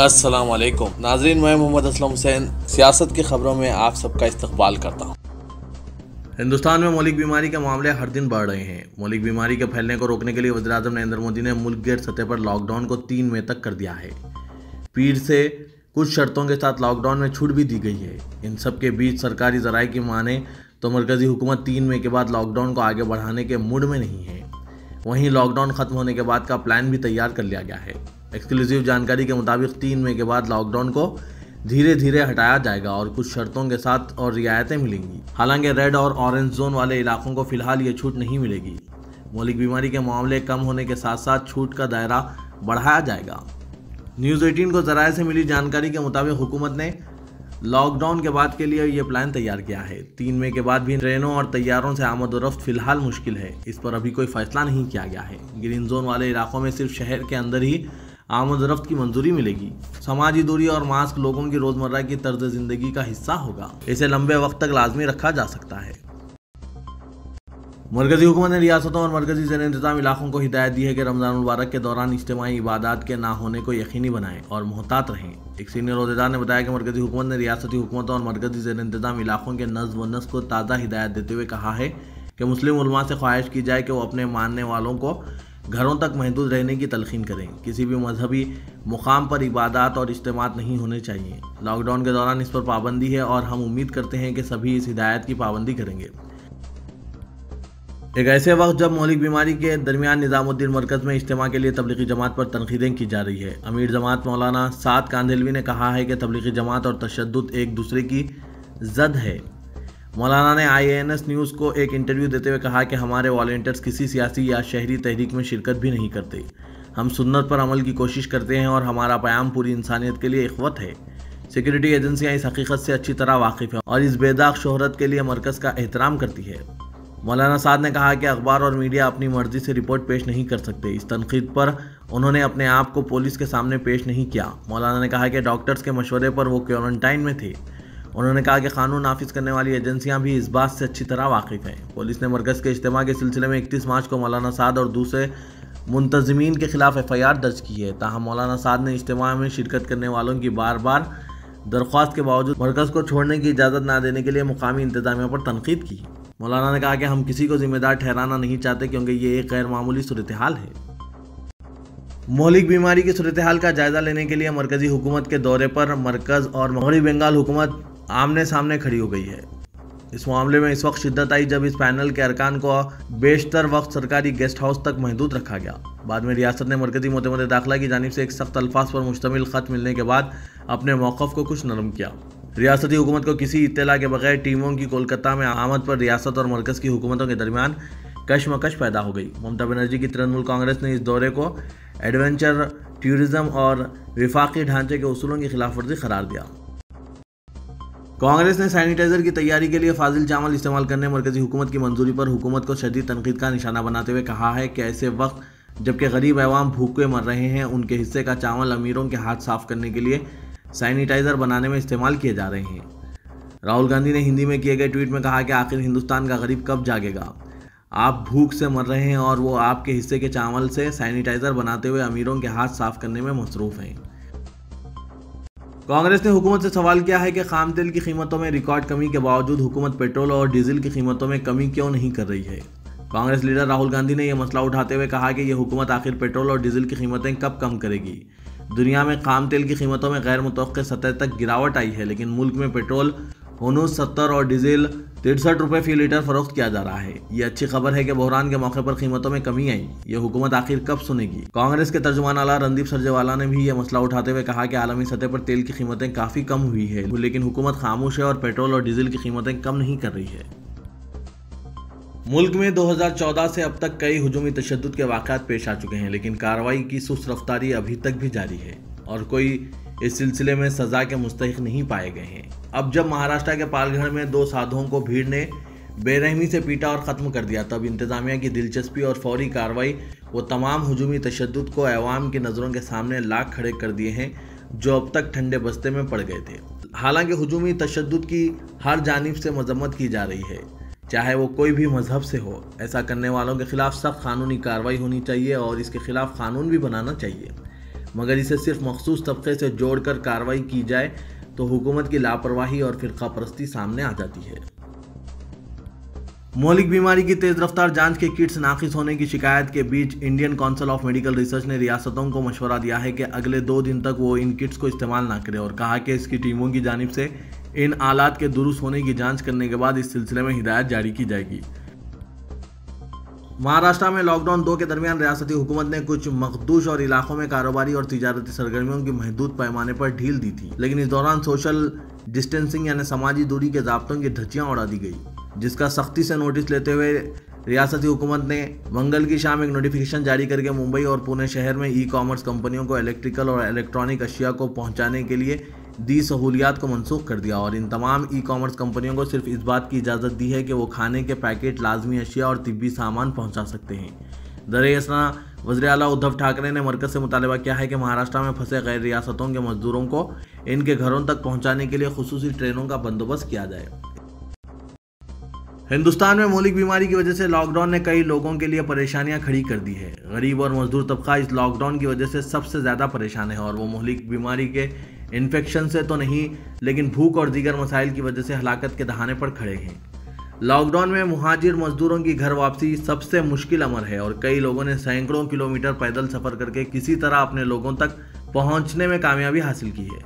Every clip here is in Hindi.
अस्सलाम वालेकुम नाजरीन, मैं मोहम्मद असलम हुसैन सियासत की ख़बरों में आप सबका इस्तकबाल करता हूँ। हिंदुस्तान में मौलिक बीमारी के मामले हर दिन बढ़ रहे हैं। मौलिक बीमारी के फैलने को रोकने के लिए वज़ीर-ए-आज़म नरेंद्र मोदी ने मुल्क गेट सतह पर लॉकडाउन को 3 मई तक कर दिया है। पीर से कुछ शर्तों के साथ लॉकडाउन में छूट भी दी गई है। इन सब के बीच सरकारी ज़राए की माने तो मरकज़ी हुकूमत 3 मई के बाद लॉकडाउन को आगे बढ़ाने के मूड में नहीं है। वहीं लॉकडाउन ख़त्म होने के बाद का प्लान भी तैयार कर लिया गया है। एक्सक्लूसिव जानकारी के मुताबिक 3 मई के बाद लॉकडाउन को धीरे धीरे हटाया जाएगा और कुछ शर्तों के साथ और रियायतें मिलेंगी। हालांकि रेड और ऑरेंज जोन वाले इलाकों को फिलहाल ये छूट नहीं मिलेगी। मौलिक बीमारी के मामले कम होने के साथ साथ छूट का दायरा बढ़ाया जाएगा। न्यूज़ 18 को ज़राए से मिली जानकारी के मुताबिक हुकूमत ने लॉकडाउन के बाद के लिए यह प्लान तैयार किया है। 3 मई के बाद भी ट्रेनों और तैयारों से आमदोरफ्त फिलहाल मुश्किल है। इस पर अभी कोई फैसला नहीं किया गया है। ग्रीन जोन वाले इलाकों में सिर्फ शहर के अंदर ही आमदोरफ्त की मंजूरी मिलेगी। समाजी दूरी और मास्क लोगों की रोजमर्रा की तर्ज जिंदगी का हिस्सा होगा। इसे लंबे वक्त तक लाजमी रखा जा सकता है। मरकजी हुकूमत ने रियासतों और मरकजी ज़ेर इंतज़ाम इलाकों को हिदायत दी है कि रमज़ान मुबारक के दौरान इज्तिमाई इबादत के ना होने को यकीनी बनाएं और मोहतात रहें। एक सीनियर अहदेदार ने बताया कि मरकजी हुकूमत ने रियासती हुकूमतों और मरकजी ज़ेर इंतज़ाम इलाकों के नज़्म व नस्क को ताज़ा हिदायत देते हुए कहा है कि मुस्लिम उलमा से ख्वाहिश की जाए कि वो अपने मानने वालों को घरों तक महदूद रहने की तलखीन करें। किसी भी मजहबी मुकाम पर इबादत और इज्तिमात नहीं होने चाहिए। लॉकडाउन के दौरान इस पर पाबंदी है और हम उम्मीद करते हैं कि सभी इस हिदायत की पाबंदी करेंगे। एक ऐसे वक्त जब मौलिक बीमारी के दरमियान निज़ामुद्दीन मरकज़ में इज्तिमा के लिए तबलीगी जमात पर तनकीदें की जा रही है। अमीर जमात मौलाना साद कांधलवी ने कहा है कि तबलीगी जमात और तशद्दुद एक दूसरे की जद है। मौलाना ने IANS न्यूज़ को एक इंटरव्यू देते हुए कहा कि हमारे वॉलंटियर्स किसी सियासी या शहरी तहरीक में शिरकत भी नहीं करते। हम सुन्नत पर अमल की कोशिश करते हैं और हमारा प्याम पूरी इंसानियत के लिए इख्वत है। सिक्योरिटी एजेंसियां इस हकीकत से अच्छी तरह वाकिफ़ हैं और इस बेदाग शोहरत के लिए मरकज़ का एहतराम करती है। मौलाना साद ने कहा कि अखबार और मीडिया अपनी मर्जी से रिपोर्ट पेश नहीं कर सकते। इस तनकीद पर उन्होंने अपने आप को पुलिस के सामने पेश नहीं किया। मौलाना ने कहा कि डॉक्टर्स के मशवरे पर वो क्वारंटाइन में थे। उन्होंने कहा कि कानून नाफिज करने वाली एजेंसियां भी इस बात से अच्छी तरह वाकिफ़ हैं। पुलिस ने मरकज़ के इज्तिमा के सिलसिले में 31 मार्च को मौलाना साद और दूसरे मुंतज़मीन के खिलाफ FIR दर्ज की है। ताहम मौलाना साद ने इज्तिमा में शिरकत करने वालों की बार बार दरख्वास्त के बावजूद मरकज़ को छोड़ने की इजाज़त ना देने के लिए मुकामी इंतजामिया पर तनकीद की। मौलाना ने कहा कि हम किसी को जिम्मेदार ठहराना नहीं चाहते क्योंकि ये एक गैर मामूली सूरत हाल है। मौलिक बीमारी की सूरत हाल का जायज़ा लेने के लिए मरकज़ी हुकूमत के दौरे पर मरकज़ और मगरबी बंगाल हुकूमत आमने सामने खड़ी हो गई है। इस मामले में इस वक्त शिद्दत आई जब इस पैनल के अरकान को बेशतर वक्त सरकारी गेस्ट हाउस तक महदूद रखा गया। बाद में रियासत ने मरकज़ी मोहतमद दाखिला की जानिब से एक सख्त अल्फाज पर मुश्तमिल ख़त मिलने के बाद अपने मौक़िफ़ को कुछ नरम किया। रियासती हुकूमत को किसी इत्तला के बगैर टीमों की कोलकाता में आमद पर रियासत और मरकज़ की हुकूमतों के दरमियान कशमकश पैदा हो गई। ममता बनर्जी की तृणमूल कांग्रेस ने इस दौरे को एडवेंचर टूरिज्म और विफाकी ढांचे के उसूलों की खिलाफ वर्जी करार दिया। कांग्रेस ने सैनिटाइजर की तैयारी के लिए फाजिल चावल इस्तेमाल करने मरकजी हुकूमत की मंजूरी पर हुकूमत को शदीद तनकीद का निशाना बनाते हुए कहा है कि ऐसे वक्त जबकि गरीब अवाम भूखे मर रहे हैं, उनके हिस्से का चावल अमीरों के हाथ साफ करने के लिए सैनिटाइजर बनाने में इस्तेमाल किए जा रहे हैं। राहुल गांधी ने हिंदी में किए गए ट्वीट में कहा कि आखिर हिंदुस्तान का गरीब कब जागेगा। आप भूख से मर रहे हैं और वो आपके हिस्से के चावल से सैनिटाइजर बनाते हुए अमीरों के हाथ साफ करने में मसरूफ़ हैं। कांग्रेस ने हुकूमत से सवाल किया है कि खाम तेल की कीमतों में रिकॉर्ड कमी के बावजूद हुकूमत पेट्रोल और डीजल की कीमतों में कमी क्यों नहीं कर रही है। कांग्रेस लीडर राहुल गांधी ने यह मसला उठाते हुए कहा कि यह हुकूमत आखिर पेट्रोल और डीजल की कीमतें कब कम करेगी। दुनिया में खाम तेल की कीमतों में गैर मुतवक्को सतह तक गिरावट आई है, लेकिन मुल्क में पेट्रोल 70 और डीजल 63 रुपये फी लीटर फरोख्त किया जा रहा है। ये अच्छी खबर है कि बहरान के मौके पर कीमतों में कमी आई। ये हुकूमत आखिर कब सुनेगी। कांग्रेस के तर्जुमान आला रणदीप सरजेवाला ने भी ये मसला उठाते हुए कहा कि आलमी सतह पर तेल की कीमतें काफ़ी कम हुई है, लेकिन हुकूमत खामोश है और पेट्रोल और डीजल की कीमतें कम नहीं कर रही है। मुल्क में 2014 से अब तक कई हुजूमी तशद्दुद के वाक़ात पेश आ चुके हैं, लेकिन कार्रवाई की सुस्त रफ्तारी अभी तक भी जारी है और कोई इस सिलसिले में सज़ा के मुस्तहिक नहीं पाए गए हैं। अब जब महाराष्ट्र के पालघर में 2 साधुओं को भीड़ ने बेरहमी से पीटा और ख़त्म कर दिया, तब इंतज़ामिया की दिलचस्पी और फौरी कार्रवाई वो तमाम हुजूमी तशद्दुद को अवाम की नज़रों के सामने लाख खड़े कर दिए हैं जो अब तक ठंडे बस्ते में पड़ गए थे। हालांकि हुजूमी तशद्दुद की हर जानिब से मजम्मत की जा रही है, चाहे वो कोई भी मजहब से हो। ऐसा करने वालों के खिलाफ सख्त कानूनी कार्रवाई होनी चाहिए और इसके खिलाफ कानून भी बनाना चाहिए। मगर इसे सिर्फ मखसूस तबके से जोड़कर कार्रवाई की जाए तो हुकूमत की लापरवाही और फिरका परस्ती सामने आ जाती है। मौलिक बीमारी की तेज़ रफ्तार जांच के किट्स नाक़िस होने की शिकायत के बीच Indian council of medical research ने रियासतों को मशवरा दिया है कि अगले 2 दिन तक वो इन किट्स को इस्तेमाल ना करें और कहा कि इसकी टीमों की जानिब से इन आलात के दुरुस्त होने की जांच करने के बाद इस सिलसिले में हिदायत जारी की जाएगी। महाराष्ट्र में लॉकडाउन 2 के दरमियान रियासती हुकूमत ने कुछ मखदूश और इलाकों में कारोबारी और तिजारती सरगर्मियों की महदूद पैमाने पर ढील दी थी, लेकिन इस दौरान सोशल डिस्टेंसिंग यानी सामाजिक दूरी के ज़ाब्तों की धज्जियां उड़ा दी गई, जिसका सख्ती से नोटिस लेते हुए रियासती हुकूमत ने मंगल की शाम एक नोटिफिकेशन जारी करके मुंबई और पुणे शहर में ई कॉमर्स कंपनियों को इलेक्ट्रिकल और इलेक्ट्रॉनिक अशिया को पहुँचाने के लिए दी सहूलियात को मनसूख कर दिया और इन तमाम ई कॉमर्स कंपनियों को सिर्फ इस बात की इजाज़त दी है कि वो खाने के पैकेट, लाजमी अशिया और तिब्बी सामान पहुंचा सकते हैं। दरअसल वज़ीर आला उद्धव ठाकरे ने मरकज़ से मुतालबा किया है कि महाराष्ट्र में फंसे गैर रियासतों के मजदूरों को इनके घरों तक पहुँचाने के लिए खुसूसी ट्रेनों का बंदोबस्त किया जाए। हिंदुस्तान में मौलिक बीमारी की वजह से लॉकडाउन ने कई लोगों के लिए परेशानियां खड़ी कर दी है। गरीब और मजदूर तबका इस लॉकडाउन की वजह से सबसे ज़्यादा परेशान है और वो मौलिक बीमारी के इन्फेक्शन से तो नहीं, लेकिन भूख और दीगर मसाइल की वजह से हलाकत के दहाने पर खड़े हैं। लॉकडाउन में मुहाजिर मजदूरों की घर वापसी सबसे मुश्किल अमर है और कई लोगों ने सैकड़ों किलोमीटर पैदल सफ़र करके किसी तरह अपने लोगों तक पहुँचने में कामयाबी हासिल की है,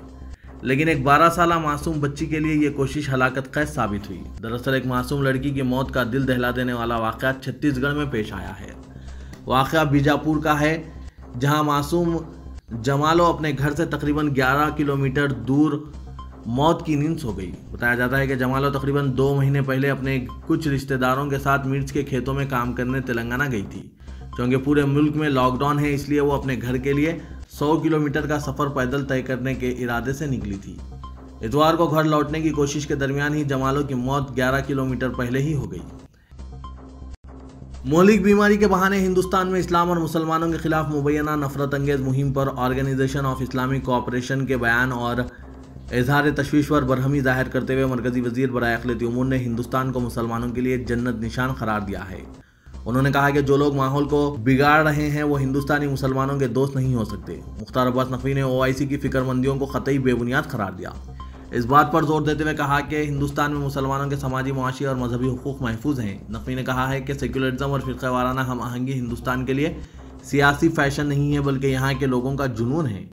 लेकिन एक 12 साल मासूम बच्ची के लिए ये कोशिश हलाकत खैज साबित हुई। दरअसल एक मासूम लड़की की मौत का दिल दहला देने वाला वाक़या छत्तीसगढ़ में पेश आया है। वाक़या बीजापुर का है, जहां मासूम जमालो अपने घर से तकरीबन 11 किलोमीटर दूर मौत की नींद सो गई। बताया जाता है कि जमालो तकरीबन 2 महीने पहले अपने कुछ रिश्तेदारों के साथ मिर्च के खेतों में काम करने तेलंगाना गई थी। क्योंकि पूरे मुल्क में लॉकडाउन है, इसलिए वो अपने घर के लिए 100 किलोमीटर का सफ़र पैदल तय करने के इरादे से निकली थी। इतवार को घर लौटने की कोशिश के दरमियान ही जमालो की मौत 11 किलोमीटर पहले ही हो गई। मौलिक बीमारी के बहाने हिंदुस्तान में इस्लाम और मुसलमानों के खिलाफ मुबैना नफरत अंगेज मुहिम पर ऑर्गेनाइजेशन ऑफ इस्लामिक कोऑपरेशन के बयान और इजहार तशवीश पर बरहमी जाहिर करते हुए मरकजी वजीर बराए अखिलती उमूर ने हिंदुस्तान को मुसलमानों के लिए जन्नत निशान करार दिया है। उन्होंने कहा कि जो लोग माहौल को बिगाड़ रहे हैं वो हिंदुस्तानी मुसलमानों के दोस्त नहीं हो सकते। मुख्तार अब्बास नकवी ने OIC की फिक्रमंदियों को कतई बेबुनियाद करार दिया। इस बात पर जोर देते हुए कहा कि हिंदुस्तान में मुसलमानों के समाजी, मुआशी और मजहबी हुकूक महफूज हैं। नकवी ने कहा है कि सेक्युलरिज्म और फ़िरक़े वाराना हम आहंगी हिंदुस्तान के लिए सियासी फैशन नहीं है, बल्कि यहाँ के लोगों का जुनून है।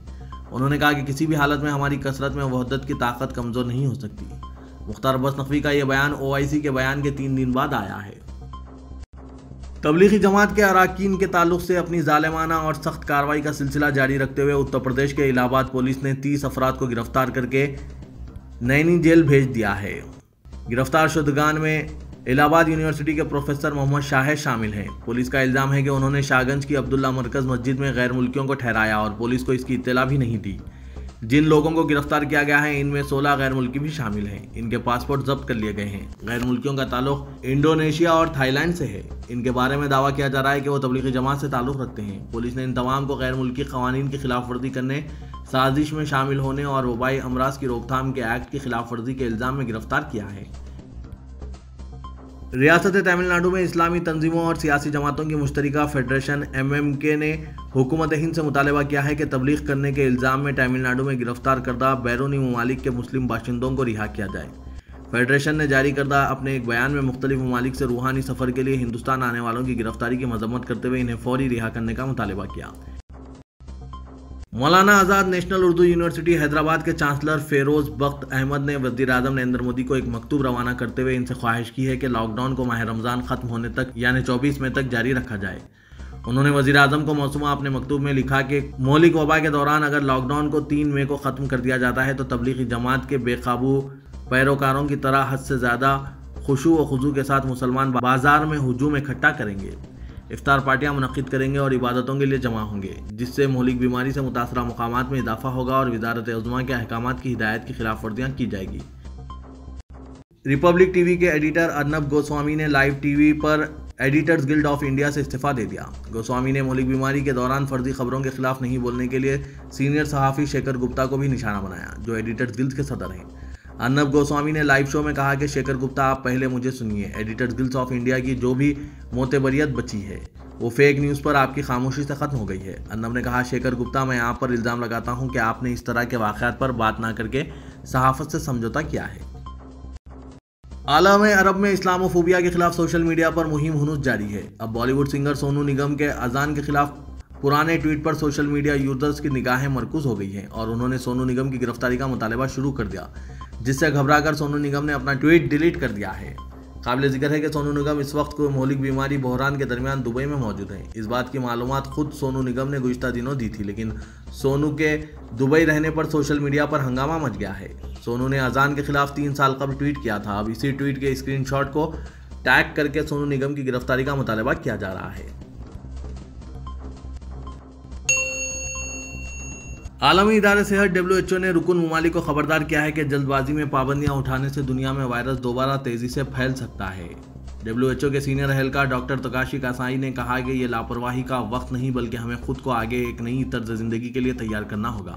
उन्होंने कहा कि किसी भी हालत में हमारी कसरत में वहदत की ताकत कमज़ोर नहीं हो सकती। मुख्तार अब्बास नकवी का यह बयान OIC के बयान के 3 दिन बाद आया है। तबलीगी जमात के अराकीन के ताल्लुक से अपनी जालिमाना और सख्त कार्रवाई का सिलसिला जारी रखते हुए उत्तर प्रदेश के इलाहाबाद पुलिस ने 30 अफराद को गिरफ्तार करके नैनी जेल भेज दिया है। गिरफ्तार शुदगान में इलाहाबाद यूनिवर्सिटी के प्रोफेसर मोहम्मद शाह शामिल हैं। पुलिस का इल्ज़ाम है कि उन्होंने शाहगंज की अब्दुल्ला मरकज़ मस्जिद में गैर मुल्कियों को ठहराया और पुलिस को इसकी इत्तला भी नहीं दी। जिन लोगों को गिरफ्तार किया गया है इनमें 16 गैर मुल्की भी शामिल हैं। इनके पासपोर्ट जब्त कर लिए गए हैं। गैर मुल्कियों का ताल्लुक इंडोनेशिया और थाईलैंड से है। इनके बारे में दावा किया जा रहा है कि वो तबलीगी जमात से ताल्लुक़ रखते हैं। पुलिस ने इन तमाम को गैर मुल्की कवानीन की खिलाफवर्जी करने, साजिश में शामिल होने और वबाई अमराज की रोकथाम के एक्ट की खिलाफवर्जी के इल्ज़ाम में गिरफ्तार किया है। रियासत तमिलनाडु में इस्लामी तंजीमों और सियासी जमातों की मुश्तरका फेडरेशन MMK ने हुकूमत हिंद से मुतालबा किया है कि तबलीग करने के इल्ज़ाम में तमिलनाडु में गिरफ्तार करदा बैरूनी ममालिक के मुस्लिम बाशिंदों को रिहा किया जाए। फेडरेशन ने जारी करदा अपने एक बयान में मुख्तलिफ ममालिक से रूहानी सफ़र के लिए हिंदुस्तान आने वालों की गिरफ्तारी की मजम्मत करते हुए इन्हें फौरी रिहा करने का मुतालबा किया। मौलाना आज़ाद नेशनल उर्दू यूनिवर्सिटी हैदराबाद के चांसलर फ़ेरोज़ बख्त अहमद ने वज़ीर आज़म नरेंद्र मोदी को एक मकतूब रवाना करते हुए इनसे ख्वाहिश की है कि लॉकडाउन को माह रमज़ान ख़त्म होने तक यानी 24 मई तक जारी रखा जाए। उन्होंने वज़ीर आज़म को मौसूमा अपने मकतूब में लिखा कि मौलिक वबा के दौरान अगर लॉकडाउन को 3 मई को ख़त्म कर दिया जाता है तो तबलीगी जमात के बेकाबू पैरोकारों की तरह हद से ज़्यादा खुशू व खुजू के साथ मुसलमान बाजार में हुजूम इकट्ठा करेंगे, इफ्तार पार्टियां मुनक़िद करेंगे और इबादतों के लिए जमा होंगे, जिससे मौलिक बीमारी से मुतासरा मकामात में इजाफा होगा और वज़ारत उज़्मा के अहकामात की हिदायत की खिलाफ वर्जियां की जाएगी। रिपब्लिक TV के एडिटर अर्नब गोस्वामी ने लाइव TV पर एडिटर्स गिल्ड ऑफ इंडिया से इस्तीफ़ा दे दिया। गोस्वामी ने मौलिक बीमारी के दौरान फर्जी खबरों के खिलाफ नहीं बोलने के लिए सीनियर सहाफ़ी शेखर गुप्ता को भी निशाना बनाया, जो एडिटर्स गिल्ड के सदर हैं। अर्नब गोस्वामी ने लाइव शो में कहा कि शेखर गुप्ता, आप पहले मुझे सुनिए। एडिटर्स गिल्ड ऑफ इंडिया की जो भी मोतबरियत बची है वो फेक न्यूज़ पर आपकी खामोशी से ख़त्म हो गई है। अर्नब ने कहा, शेखर गुप्ता, मैं आप पर इल्ज़ाम लगाता हूँ कि आपने इस तरह के वाक़ात पर बात ना करके सहाफ़त से समझौता किया है। आलम अरब में इस्लामोफोबिया के खिलाफ सोशल मीडिया पर मुहिम हुनूस जारी है। अब बॉलीवुड सिंगर सोनू निगम के अजान के खिलाफ पुराने ट्वीट पर सोशल मीडिया यूजर्स की निगाहें मरकूज हो गई हैं और उन्होंने सोनू निगम की गिरफ्तारी का मुतालबा शुरू कर दिया, जिससे घबराकर सोनू निगम ने अपना ट्वीट डिलीट कर दिया है। काबिल जिक्र है कि सोनू निगम इस वक्त कोई मौलिक बीमारी बहरान के दरमियान दुबई में मौजूद हैं। इस बात की मालूमात खुद सोनू निगम ने गुज़श्ता दिनों दी थी, लेकिन सोनू के दुबई रहने पर सोशल मीडिया पर हंगामा मच गया है। सोनू ने अजान के खिलाफ 3 साल कबल ट्वीट किया था। अब इसी ट्वीट के स्क्रीनशॉट को टैग करके सोनू निगम की गिरफ्तारी का मुतालबा किया जा रहा है। आलमी इदारे सेहत WHO ने रुकन ममालिक को खबरदार किया है कि जल्दबाजी में पाबंदियां उठाने से दुनिया में वायरस दोबारा तेज़ी से फैल सकता है। WHO के सीनियर अहलकार डॉक्टर तकाशी कासाई ने कहा कि ये लापरवाही का वक्त नहीं, बल्कि हमें खुद को आगे एक नई तर्ज ज़िंदगी के लिए तैयार करना होगा।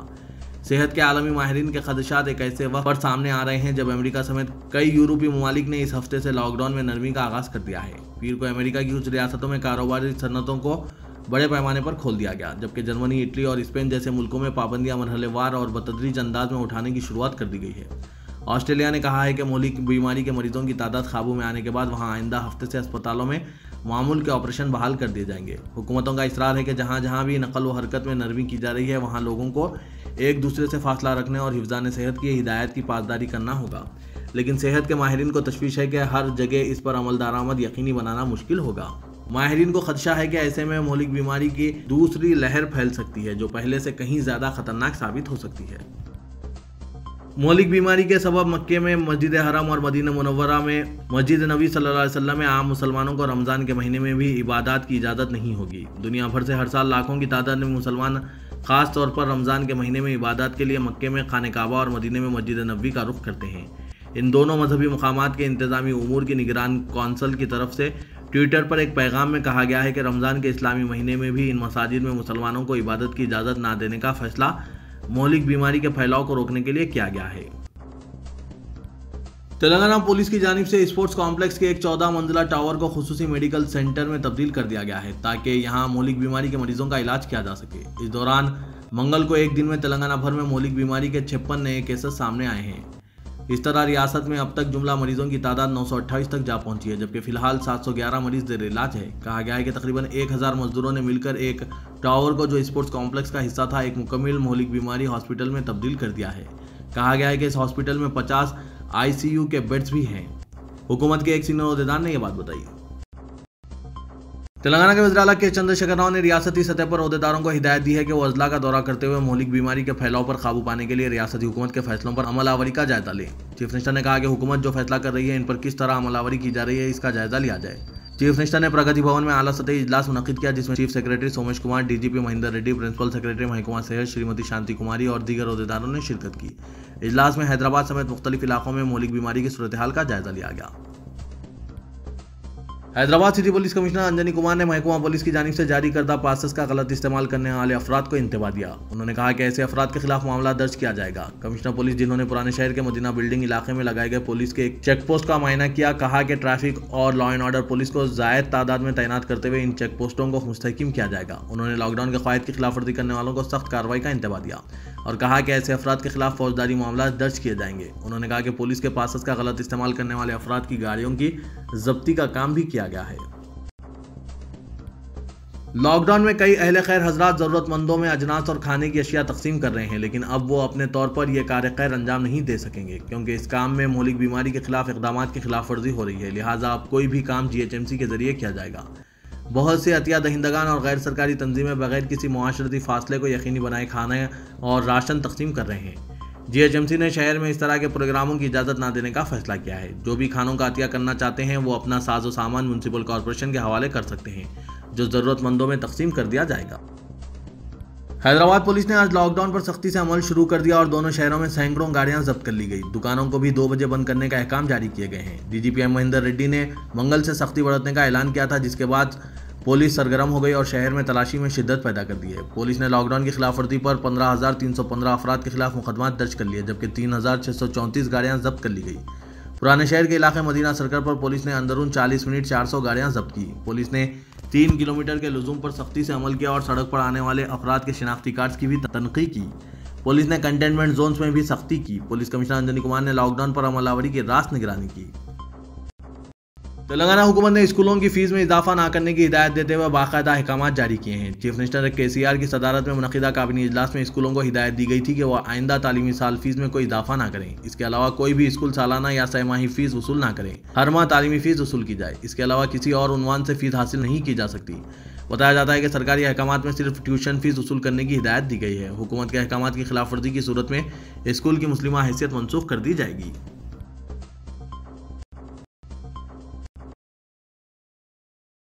सेहत के आलमी माहरीन के खदशात एक ऐसे वक्त पर सामने आ रहे हैं जब अमेरिका समेत कई यूरोपीय ममालिक ने इस हफ्ते से लॉकडाउन में नरमी का आगाज़ कर दिया है। पीर को अमेरिका की कुछ रियासतों में कारोबारी सन्नतों को बड़े पैमाने पर खोल दिया गया, जबकि जर्मनी, इटली और स्पेन जैसे मुल्कों में पाबंदियां मरहलेवार और बतदरीज अंदाज में उठाने की शुरुआत कर दी गई है। ऑस्ट्रेलिया ने कहा है कि मौलिक बीमारी के मरीजों की तादाद काबू में आने के बाद वहां आइंदा हफ्ते से अस्पतालों में मामूल के ऑपरेशन बहाल कर दिए जाएंगे। हुकूमतों का इसरार है कि जहां जहां भी नकल व हरकत में नरमी की जा रही है, वहां लोगों को एक दूसरे से फासला रखने और हिफाजत सेहत की हिदायत की पासदारी करना होगा, लेकिन सेहत के माहिरीन को तशवीश है कि हर जगह इस पर अमल दरामद यकीनी बनाना मुश्किल होगा। माहरीन को खदशा है कि ऐसे में मौलिक बीमारी की दूसरी लहर फैल सकती है, जो पहले से कहीं ज़्यादा खतरनाक साबित हो सकती है। मौलिक बीमारी के सबब मक्के में, मस्जिद हरम और मदीना मुनव्वरा में मस्जिद-ए-नबी सल्लल्लाहु अलैहि वसल्लम में आम मुसलमानों को रमज़ान के महीने में भी इबादत की इजाज़त नहीं होगी। दुनिया भर से हर साल लाखों की तादाद में मुसलमान ख़ास तौर पर रमज़ान के महीने में इबादत के लिए मक्के में खाने काबा और मदीने में मस्जिद-ए-नबी का रुख करते हैं। इन दोनों मजहबी मकामात के इंतज़ामी उमूर की निगरान कौंसल की तरफ से ट्विटर पर एक पैगाम में कहा गया है कि रमज़ान के इस्लामी महीने में भी इन मसाजिद में मुसलमानों को इबादत की इजाज़त ना देने का फैसला मौलिक बीमारी के फैलाव को रोकने के लिए किया गया है। तेलंगाना पुलिस की जानिब से स्पोर्ट्स कॉम्प्लेक्स के एक 14 मंजिला टावर को खुसूसी मेडिकल सेंटर में तब्दील कर दिया गया है, ताकि यहाँ मौलिक बीमारी के मरीजों का इलाज किया जा सके। इस दौरान मंगल को एक दिन में तेलंगाना भर में मौलिक बीमारी के 56 नए केसेस सामने आए हैं। इस तरह रियासत में अब तक जुमला मरीजों की तादाद 928 तक जा पहुंची है, जबकि फिलहाल 711 मरीज जेर इलाज है। कहा गया है कि तकरीबन 1000 मजदूरों ने मिलकर एक टावर को, जो स्पोर्ट्स कॉम्प्लेक्स का हिस्सा था, एक मुकम्मल मौलिक बीमारी हॉस्पिटल में तब्दील कर दिया है। कहा गया है कि इस हॉस्पिटल में 50 ICU के बेड्स भी हैं। हुकूमत के एक सीनियर अहदेदार ने यह बात बताई। तेलंगाना के वज़ीर-ए-आला के चंद्रशेखर राव ने रियासती सतह पर अहदेदारों को हिदायत दी है कि वो अजला का दौरा करते हुए मौलिक बीमारी के फैलाव पर काबू पाने के लिए रियासती हुकूमत के फैसलों पर अमलावरी का जायजा लें। चीफ मिनिस्टर ने कहा कि हुकूमत जो फैसला कर रही है, इन पर किस तरह अमलावरी की जा रही है, इसका जायजा लिया जाए। चीफ मिनिस्टर ने प्रगति भवन में आला सतही इजलास मुनक़िद किया, जिसमें chief secretary Somesh Kumar, DGP Mahendra Reddy, principal secretary महकुमा सेहत श्रीमती शांति कुमारी और दीगर अहदेदारों ने शिरकत की। इजलास में हैदराबाद समेत मुख्तलिफ इलाकों में मौलिक बीमारी की सूरत हाल का जायजा लिया गया। Hyderabad city police commissioner Anjani Kumar ने महकुमा पुलिस की जानिब से जारी करदा पासेस का गलत इस्तेमाल करने वाले अफराद को इंतबा दिया। उन्होंने कहा कि ऐसे अफराद के खिलाफ मामला दर्ज किया जाएगा। कमिश्नर पुलिस, जिन्होंने पुराने शहर के मदीना बिल्डिंग इलाके में लगाए गए पुलिस के एक चेक पोस्ट का मायना किया, कहा कि ट्रैफिक और लॉ एंड ऑर्डर पुलिस को जायद तादाद में तैनात करते हुए इन चेक पोस्टों को मुस्तहकम किया जाएगा। उन्होंने लॉकडाउन के कवायद की खिलाफवर्जी करने वालों को सख्त कार्रवाई का इंतबा दिया और कहा कि ऐसे अफराद के खिलाफ फौजदारी मामला दर्ज किए जाएंगे। उन्होंने कहा कि पुलिस के पासेस का गलत इस्तेमाल करने वाले अफराद की गाड़ियों की जब्ती का काम भी किया गया है। लॉकडाउन में कई अहले खैर हजरात ज़रूरतमंदों में अजनास और खाने की अशिया तकसीम कर रहे हैं, लेकिन अब वो अपने तौर पर यह कार्य खैर अंजाम नहीं दे सकेंगे, क्योंकि इस काम में मौलिक बीमारी के खिलाफ इकदाम की खिलाफवर्जी हो रही है। लिहाजा अब कोई भी काम GHMC के जरिए किया जाएगा। बहुत से अतिया दहिंदगान और गैर सरकारी तंजीमें बगैर किसी मुआशरती फासले को यकीनी बनाए खाना और राशन तकसीम कर रहे हैं। GHMC ने शहर में इस तरह के प्रोग्रामों की इजाज़त ना देने का फैसला किया है। जो भी खानों का अतिया करना चाहते हैं, वो अपना साजो सामान म्युनिसिपल कॉर्पोरेशन के हवाले कर सकते हैं, जो ज़रूरतमंदों में तकसीम कर दिया जाएगा। हैदराबाद पुलिस ने आज लॉकडाउन पर सख्ती से अमल शुरू कर दिया और दोनों शहरों में सैकड़ों गाड़ियां जब्त कर ली गई। दुकानों को भी 2 बजे बंद करने का अहकाम जारी किए गए हैं। DGP महेंद्र रेड्डी ने मंगल से सख्ती बरतने का ऐलान किया था, जिसके बाद पुलिस सरगर्म हो गई और शहर में तलाशी में शिद्दत पैदा कर दी है। पुलिस ने लॉकडाउन की खिलाफवर्जी पर 15,315 अफराद के खिलाफ मुकदमा दर्ज कर लिए, जबकि 3,634 गाड़ियाँ जब्त कर ली गई। पुराने शहर के इलाके मदीना सर्कल पर पुलिस ने अंदरून 40 मिनट 400 गाड़ियाँ जब्त की। पुलिस ने 3 किलोमीटर के लुजूम पर सख्ती से अमल किया और सड़क पर आने वाले अफराद के शनाख्ती कार्ड्स की भी तनकीह की। पुलिस ने कंटेनमेंट जोन्स में भी सख्ती की। पुलिस कमिश्नर अंजनी कुमार ने लॉकडाउन पर अमलावरी की रास्त निगरानी की। तेलंगाना हुकूमत ने स्कूलों की फीस में इजाफा न करने की हिदायत देते हुए बाकायदा अहकाम जारी किए हैं। चीफ मिनिस्टर केसीआर की सदारत में मुनदा काबिनी इजलास में स्कूलों को हिदायत दी गई थी कि वह आइंदा तालीमी साल फीस में कोई इजाफा ना करें। इसके अलावा कोई भी स्कूल सालाना या सहमाही फीस वसूल ना करें। हर माह तालीमी फीस वसूल की जाए। इसके अलावा किसी और उनवान से फीस हासिल नहीं की जा सकती। बताया जाता है कि सरकारी अहकाम में सिर्फ ट्यूशन फीस वसूल करने की हिदायत दी गई है। हुकूमत के अहकाम की खिलाफ वर्जी की सूरत में स्कूल की मुस्लिमा हैसियत मनसूख कर दी जाएगी।